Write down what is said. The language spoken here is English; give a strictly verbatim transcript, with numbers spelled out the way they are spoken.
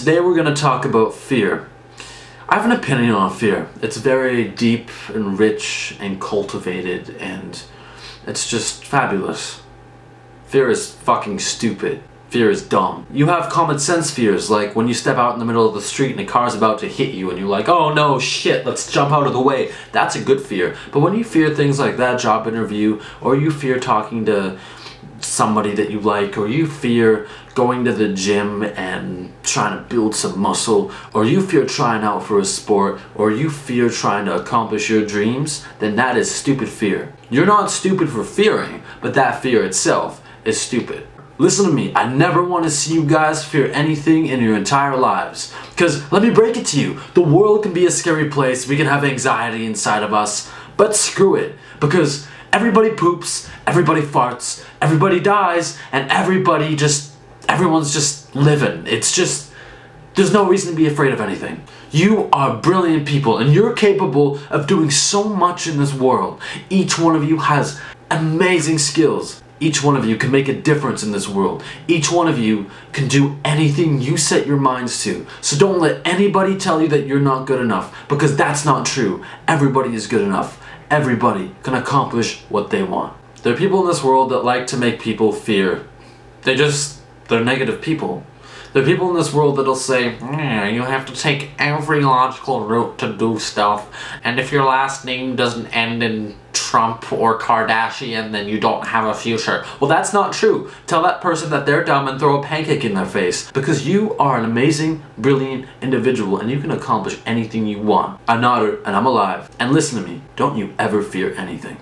Today we're going to talk about fear. I have an opinion on fear. It's very deep and rich and cultivated, and it's just fabulous. Fear is fucking stupid. Fear is dumb. You have common sense fears, like when you step out in the middle of the street and a car's about to hit you and you're like, oh no, shit, let's jump out of the way. That's a good fear. But when you fear things like that job interview, or you fear talking to somebody that you like, or you fear going to the gym and trying to build some muscle, or you fear trying out for a sport, or you fear trying to accomplish your dreams, then that is stupid fear. You're not stupid for fearing, but that fear itself is stupid. Listen to me, I never want to see you guys fear anything in your entire lives. Because let me break it to you, the world can be a scary place, we can have anxiety inside of us, but screw it, because everybody poops, everybody farts, everybody dies, and everybody just, everyone's just living. It's just, there's no reason to be afraid of anything. You are brilliant people, and you're capable of doing so much in this world. Each one of you has amazing skills. Each one of you can make a difference in this world. Each one of you can do anything you set your minds to. So don't let anybody tell you that you're not good enough, because that's not true. Everybody is good enough. Everybody can accomplish what they want. There are people in this world that like to make people fear. They just, they're negative people. There are people in this world that'll say, mm, you have to take every logical route to do stuff, and if your last name doesn't end in Trump or Kardashian, then you don't have a future. Well, that's not true. Tell that person that they're dumb and throw a pancake in their face, because you are an amazing, brilliant individual and you can accomplish anything you want. I'm Nader and I'm alive. And listen to me, don't you ever fear anything.